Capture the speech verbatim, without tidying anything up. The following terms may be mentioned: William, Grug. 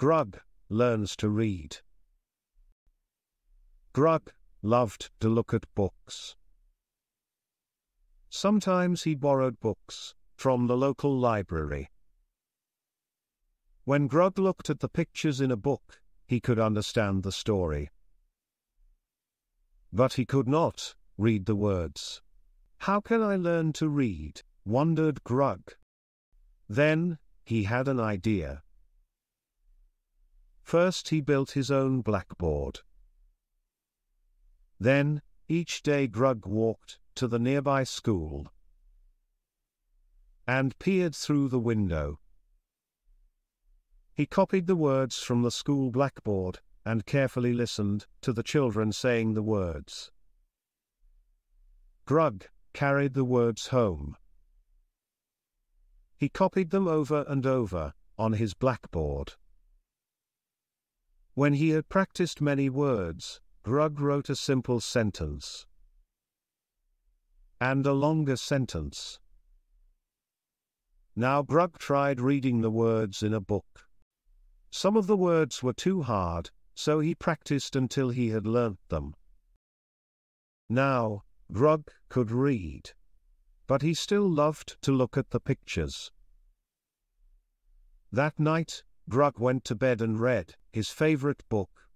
Grug learns to read. Grug loved to look at books. Sometimes he borrowed books from the local library. When Grug looked at the pictures in a book, he could understand the story. But he could not read the words. "How can I learn to read?" wondered Grug. Then he had an idea. First he built his own blackboard. Then, each day Grug walked to the nearby school and peered through the window. He copied the words from the school blackboard and carefully listened to the children saying the words. Grug carried the words home. He copied them over and over on his blackboard. When he had practiced many words, Grug wrote a simple sentence and a longer sentence. Now Grug tried reading the words in a book. Some of the words were too hard, so he practiced until he had learnt them. Now, Grug could read, but he still loved to look at the pictures. That night, Grug went to bed and read his favorite book.